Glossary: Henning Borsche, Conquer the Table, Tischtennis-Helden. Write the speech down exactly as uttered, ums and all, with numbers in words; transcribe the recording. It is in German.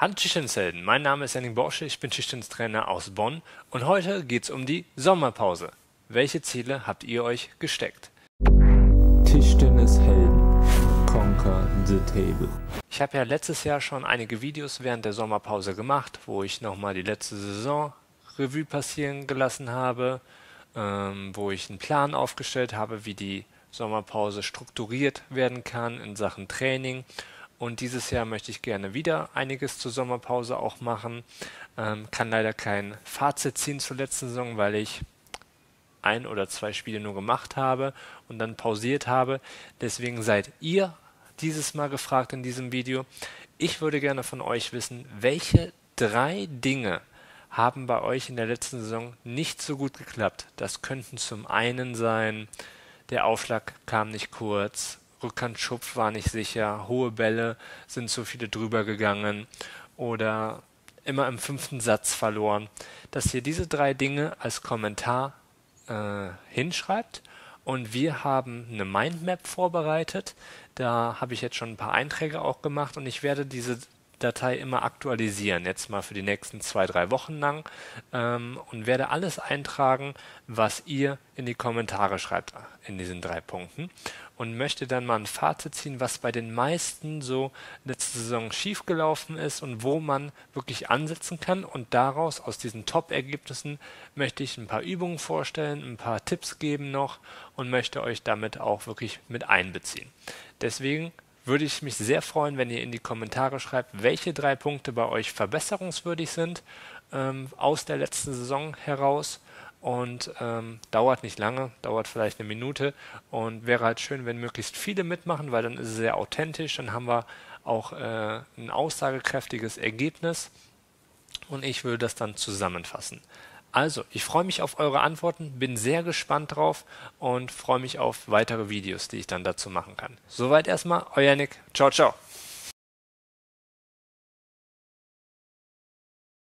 Hallo Tischtennis-Helden, mein Name ist Henning Borsche, ich bin Tischtennistrainer aus Bonn und heute geht's um die Sommerpause. Welche Ziele habt ihr euch gesteckt? Tischtennis-Helden, Conquer the Table. Ich habe ja letztes Jahr schon einige Videos während der Sommerpause gemacht, wo ich nochmal die letzte Saison Revue passieren gelassen habe, ähm, wo ich einen Plan aufgestellt habe, wie die Sommerpause strukturiert werden kann in Sachen Training. Und dieses Jahr möchte ich gerne wieder einiges zur Sommerpause auch machen. Ähm, kann leider kein Fazit ziehen zur letzten Saison, weil ich ein oder zwei Spiele nur gemacht habe und dann pausiert habe. Deswegen seid ihr dieses Mal gefragt in diesem Video. Ich würde gerne von euch wissen, welche drei Dinge haben bei euch in der letzten Saison nicht so gut geklappt. Das könnten zum einen sein, der Aufschlag kam nicht kurz, Rückhandschupf war nicht sicher, hohe Bälle sind so viele drüber gegangen oder immer im fünften Satz verloren, dass ihr diese drei Dinge als Kommentar äh, hinschreibt. Und wir haben eine Mindmap vorbereitet, da habe ich jetzt schon ein paar Einträge auch gemacht und ich werde diese Datei immer aktualisieren, jetzt mal für die nächsten zwei, drei Wochen lang ähm, und werde alles eintragen, was ihr in die Kommentare schreibt in diesen drei Punkten und möchte dann mal ein Fazit ziehen, was bei den meisten so letzte Saison schiefgelaufen ist und wo man wirklich ansetzen kann, und daraus, aus diesen Top-Ergebnissen, möchte ich ein paar Übungen vorstellen, ein paar Tipps geben noch und möchte euch damit auch wirklich mit einbeziehen. Deswegen würde ich mich sehr freuen, wenn ihr in die Kommentare schreibt, welche drei Punkte bei euch verbesserungswürdig sind ähm, aus der letzten Saison heraus. Und ähm, dauert nicht lange, dauert vielleicht eine Minute, und wäre halt schön, wenn möglichst viele mitmachen, weil dann ist es sehr authentisch, dann haben wir auch äh, ein aussagekräftiges Ergebnis und ich würde das dann zusammenfassen. Also, ich freue mich auf eure Antworten, bin sehr gespannt drauf und freue mich auf weitere Videos, die ich dann dazu machen kann. Soweit erstmal, euer Nick. Ciao, ciao.